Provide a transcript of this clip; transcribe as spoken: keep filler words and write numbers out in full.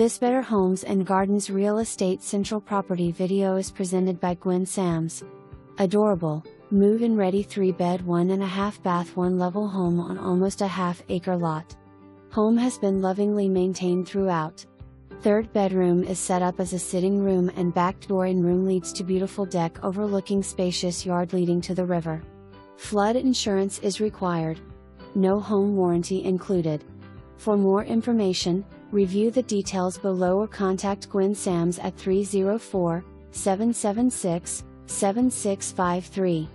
This Better Homes and Gardens Real Estate Central property video is presented by Gwen Samms. Adorable, move-in ready three-bed one and a half bath one-level home on almost a half-acre lot. Home has been lovingly maintained throughout. Third bedroom is set up as a sitting room and back door in room leads to beautiful deck overlooking spacious yard leading to the river. Flood insurance is required. No home warranty included. For more information, review the details below or contact Gwen Samms at three oh four, seven seven six, seven six five three.